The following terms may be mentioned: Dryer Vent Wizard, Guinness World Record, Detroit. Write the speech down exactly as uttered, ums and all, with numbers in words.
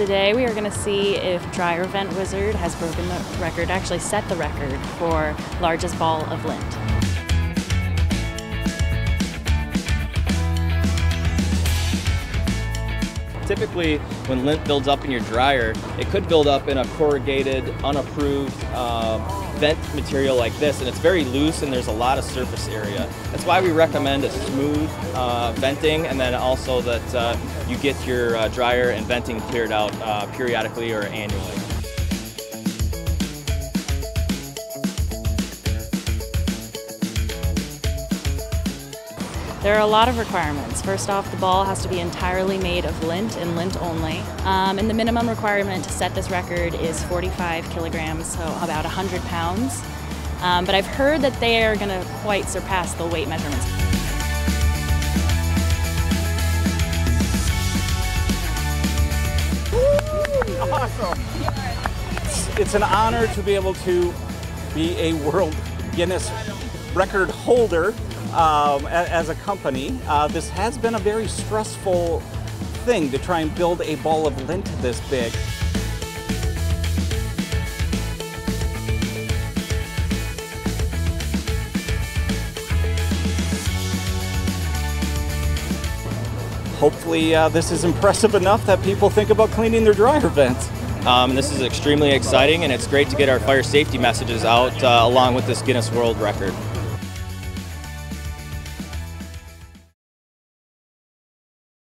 Today we are going to see if Dryer Vent Wizard has broken the record, actually set the record for largest ball of lint. Typically, when lint builds up in your dryer, it could build up in a corrugated, unapproved uh, vent material like this, and it's very loose and there's a lot of surface area. That's why we recommend a smooth uh, venting, and then also that uh, you get your uh, dryer and venting cleared out uh, periodically or annually. There are a lot of requirements. First off, the ball has to be entirely made of lint and lint only. Um, and the minimum requirement to set this record is forty-five kilograms, so about one hundred pounds. Um, but I've heard that they are going to quite surpass the weight measurements. Woo! Awesome! It's an honor to be able to be a World Guinness record holder. Um, as a company, uh, this has been a very stressful thing to try and build a ball of lint this big. Hopefully uh, this is impressive enough that people think about cleaning their dryer vents. Um, this is extremely exciting, and it's great to get our fire safety messages out uh, along with this Guinness World Record.